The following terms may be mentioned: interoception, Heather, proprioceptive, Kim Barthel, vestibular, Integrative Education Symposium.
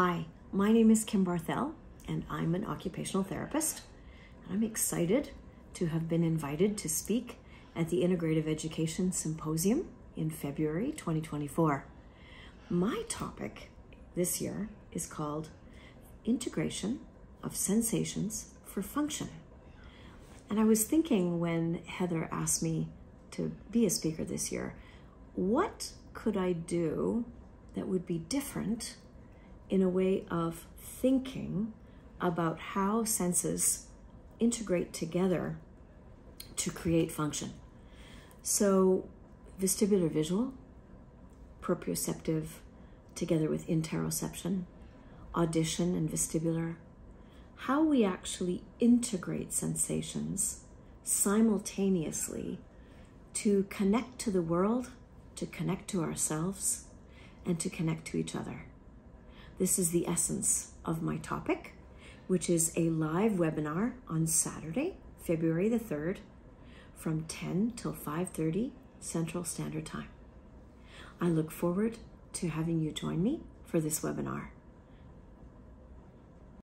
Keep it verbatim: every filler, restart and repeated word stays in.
Hi, my name is Kim Barthel, and I'm an occupational therapist. I'm excited to have been invited to speak at the Integrative Education Symposium in February twenty twenty-four. My topic this year is called Integration of Sensations for Function. And I was thinking when Heather asked me to be a speaker this year, what could I do that would be different in a way of thinking about how senses integrate together to create function. So vestibular visual, proprioceptive together with interoception, audition and vestibular, how we actually integrate sensations simultaneously to connect to the world, to connect to ourselves, and to connect to each other. This is the essence of my topic, which is a live webinar on Saturday, February the third, from ten till five thirty Central Standard Time. I look forward to having you join me for this webinar.